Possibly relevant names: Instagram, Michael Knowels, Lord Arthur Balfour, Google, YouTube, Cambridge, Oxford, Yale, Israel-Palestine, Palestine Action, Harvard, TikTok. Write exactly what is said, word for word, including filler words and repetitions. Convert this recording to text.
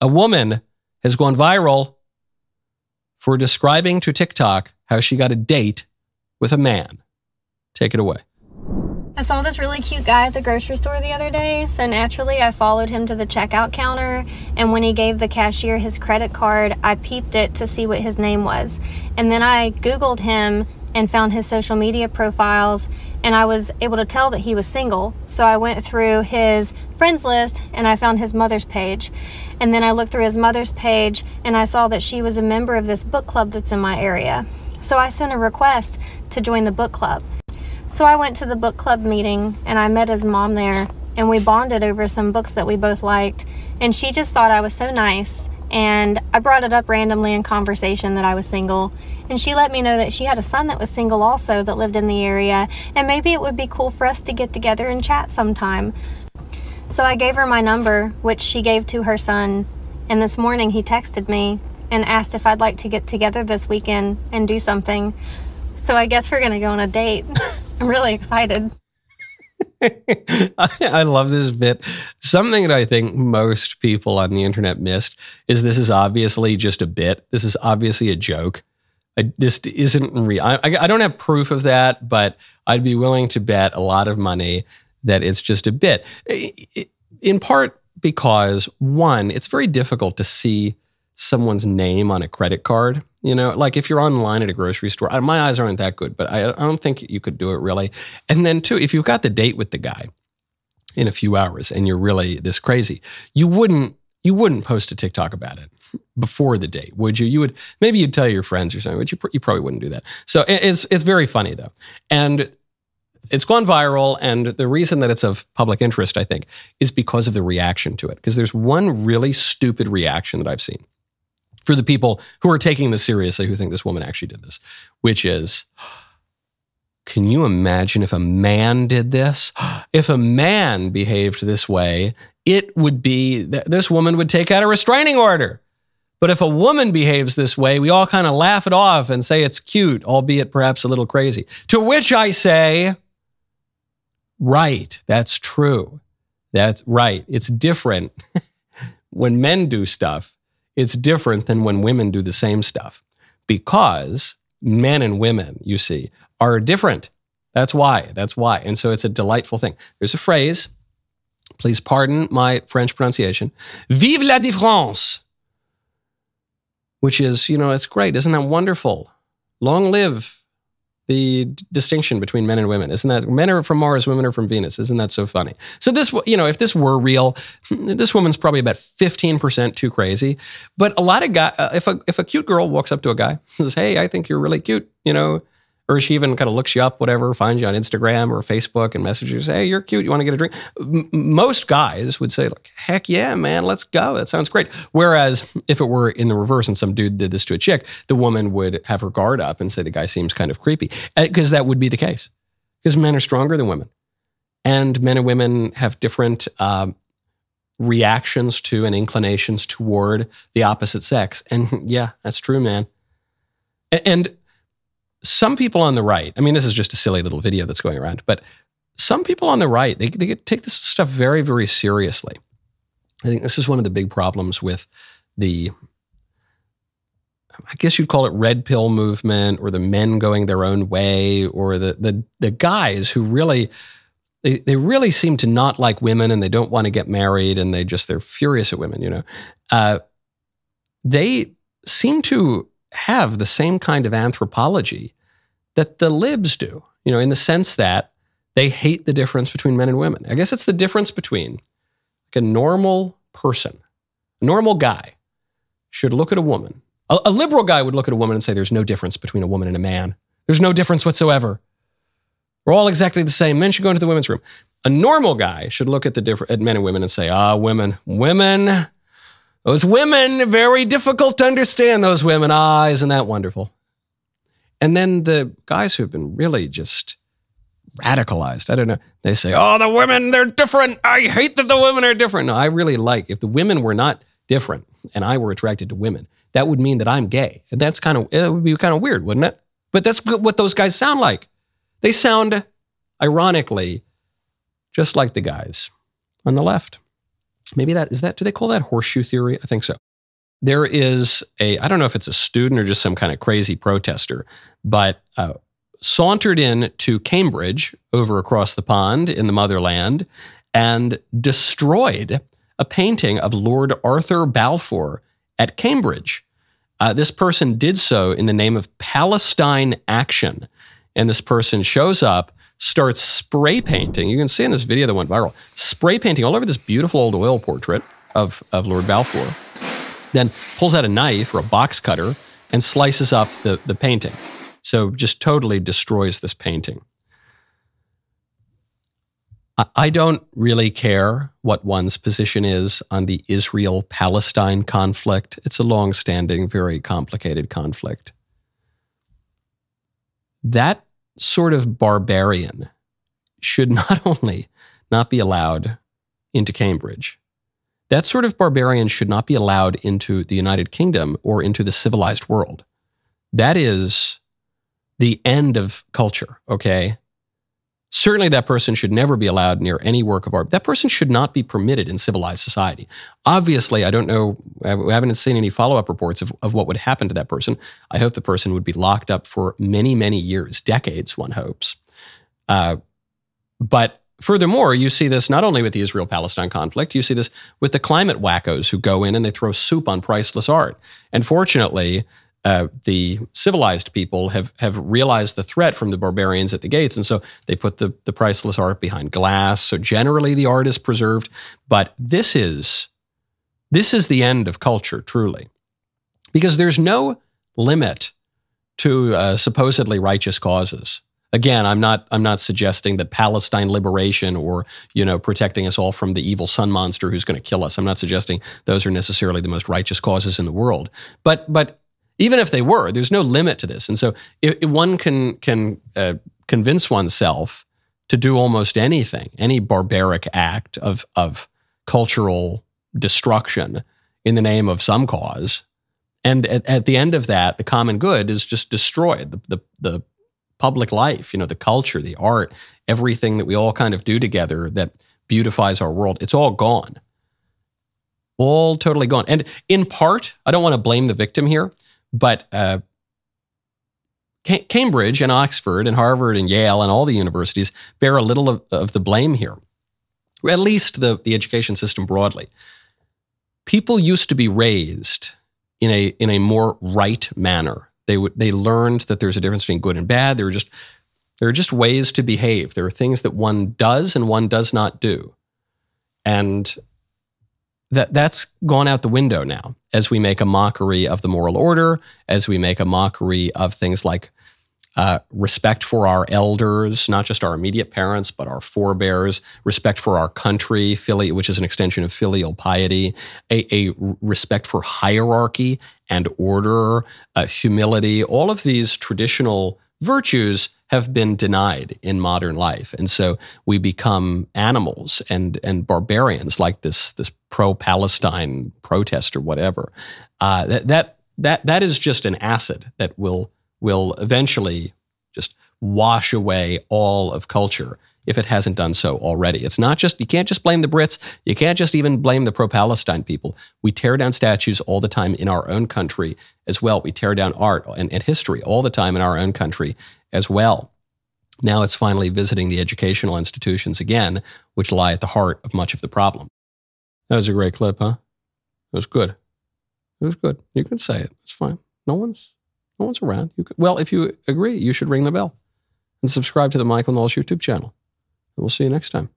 A woman has gone viral for describing to TikTok how she got a date with a man. Take it away. I saw this really cute guy at the grocery store the other day, so naturally I followed him to the checkout counter, and when he gave the cashier his credit card, I peeped it to see what his name was. And then I Googled him and found his social media profiles, and I was able to tell that he was single. So I went through his friends list and I found his mother's page. And then I looked through his mother's page and I saw that she was a member of this book club that's in my area. So I sent a request to join the book club. So I went to the book club meeting and I met his mom there, and we bonded over some books that we both liked, and she just thought I was so nice, and I brought it up randomly in conversation that I was single, and she let me know that she had a son that was single also that lived in the area, and maybe it would be cool for us to get together and chat sometime. So I gave her my number, which she gave to her son, and this morning he texted me and asked if I'd like to get together this weekend and do something. So I guess we're gonna go on a date. I'm really excited. I, I love this bit. Something that I think most people on the internet missed is this is obviously just a bit. This is obviously a joke. I, this isn't real. I, I don't have proof of that, but I'd be willing to bet a lot of money that it's just a bit. In part because, one, it's very difficult to see someone's name on a credit card. You know, like if you're online at a grocery store, I, my eyes aren't that good, but I, I don't think you could do it really. And then two, if you've got the date with the guy in a few hours and you're really this crazy, you wouldn't you wouldn't post a TikTok about it before the date, would you? You would, maybe you'd tell your friends or something, but you, pr you probably wouldn't do that. So it, it's it's very funny though, and it's gone viral. And the reason that it's of public interest, I think, is because of the reaction to it. Because there's one really stupid reaction that I've seen for the people who are taking this seriously, who think this woman actually did this, which is, can you imagine if a man did this? If a man behaved this way, it would be, this woman would take out a restraining order. But if a woman behaves this way, we all kind of laugh it off and say it's cute, albeit perhaps a little crazy. To which I say, right, that's true. That's right. It's different when men do stuff. It's different than when women do the same stuff, because men and women, you see, are different. That's why, that's why. And so it's a delightful thing. There's a phrase, please pardon my French pronunciation, vive la différence, which is, you know, it's great. Isn't that wonderful? Long live the d distinction between men and women. Isn't that, men are from Mars, women are from Venus. Isn't that so funny? So this, you know, if this were real, this woman's probably about fifteen percent too crazy. But a lot of guys, uh, if, a, if a cute girl walks up to a guy and says, hey, I think you're really cute, you know, or she even kind of looks you up, whatever, finds you on Instagram or Facebook and messages you, say, hey, you're cute, you want to get a drink? M most guys would say, like, heck yeah, man, let's go. That sounds great. Whereas if it were in the reverse and some dude did this to a chick, the woman would have her guard up and say, the guy seems kind of creepy. Because that would be the case. Because men are stronger than women. And men and women have different um, reactions to and inclinations toward the opposite sex. And yeah, that's true, man. And... and some people on the right, I mean, this is just a silly little video that's going around, but some people on the right, they, they take this stuff very, very seriously. I think this is one of the big problems with the, I guess you'd call it red pill movement, or the men going their own way, or the the, the guys who really, they, they really seem to not like women and they don't want to get married and they just, they're furious at women, you know. Uh, they seem to have the same kind of anthropology that the libs do, you know, in the sense that they hate the difference between men and women. I guess it's the difference between, like, a normal person, a normal guy should look at a woman. A, a liberal guy would look at a woman and say, there's no difference between a woman and a man. There's no difference whatsoever. We're all exactly the same. Men should go into the women's room. A normal guy should look at the different at men and women and say, ah, women, women, those women, very difficult to understand those women. Ah, isn't that wonderful? And then the guys who have been really just radicalized, I don't know, they say, oh, the women, they're different. I hate that the women are different. No, I really like, if the women were not different and I were attracted to women, that would mean that I'm gay. And that's kind of, it would be kind of weird, wouldn't it? But that's what those guys sound like. They sound, ironically, just like the guys on the left. maybe that is that, do they call that horseshoe theory? I think so. There is a, I don't know if it's a student or just some kind of crazy protester, but uh, sauntered in to Cambridge over across the pond in the motherland and destroyed a painting of Lord Arthur Balfour at Cambridge. Uh, this person did so in the name of Palestine Action. And this person shows up, starts spray painting. You can see in this video that went viral, spray painting all over this beautiful old oil portrait of, of Lord Balfour. Then pulls out a knife or a box cutter and slices up the, the painting. So just totally destroys this painting. I don't really care what one's position is on the Israel-Palestine conflict. It's a long-standing, very complicated conflict. That sort of barbarian should not only not be allowed into Cambridge, that sort of barbarian should not be allowed into the United Kingdom or into the civilized world. That is the end of culture, okay? Certainly that person should never be allowed near any work of art. That person should not be permitted in civilized society. Obviously, I don't know, we haven't seen any follow-up reports of, of what would happen to that person. I hope the person would be locked up for many, many years, decades, one hopes. Uh, but furthermore, you see this not only with the Israel-Palestine conflict, you see this with the climate wackos who go in and they throw soup on priceless art. And fortunately, Uh, the civilized people have, have realized the threat from the barbarians at the gates, and so they put the, the priceless art behind glass. So generally the art is preserved, but this is, this is the end of culture, truly. Because there's no limit to uh, supposedly righteous causes. Again, I'm not, I'm not suggesting that Palestine liberation or, you know, protecting us all from the evil sun monster who's going to kill us. I'm not suggesting those are necessarily the most righteous causes in the world. But, but even if they were, there's no limit to this. And so it, it, one can, can uh, convince oneself to do almost anything, any barbaric act of, of cultural destruction in the name of some cause. And at, at the end of that, the common good is just destroyed, the, the, the public life, you know, the culture, the art, everything that we all kind of do together that beautifies our world, it's all gone. All totally gone. And in part, I don't want to blame the victim here, but uh, Cambridge and Oxford and Harvard and Yale and all the universities bear a little of, of the blame here, at least the, the education system broadly. People used to be raised in a, in a more right manner. They, they learned that there's a difference between good and bad. There are just, there are just ways to behave. There are things that one does and one does not do. And that, that's gone out the window now, as we make a mockery of the moral order, as we make a mockery of things like uh, respect for our elders, not just our immediate parents, but our forebears, respect for our country, fili- which is an extension of filial piety, a, a respect for hierarchy and order, uh, humility. All of these traditional virtues have been denied in modern life. And so we become animals and, and barbarians like this, this pro-Palestine protest or whatever. Uh, that, that, that, that is just an acid that will, will eventually just wash away all of culture if it hasn't done so already. It's not just, you can't just blame the Brits. You can't just even blame the pro-Palestine people. We tear down statues all the time in our own country as well. We tear down art and, and history all the time in our own country as well. Now it's finally visiting the educational institutions again, which lie at the heart of much of the problem. That was a great clip, huh? It was good. It was good. You can say it. It's fine. No one's, no one's around. You could, well, if you agree, you should ring the bell and subscribe to the Michael Knowles YouTube channel. And we'll see you next time.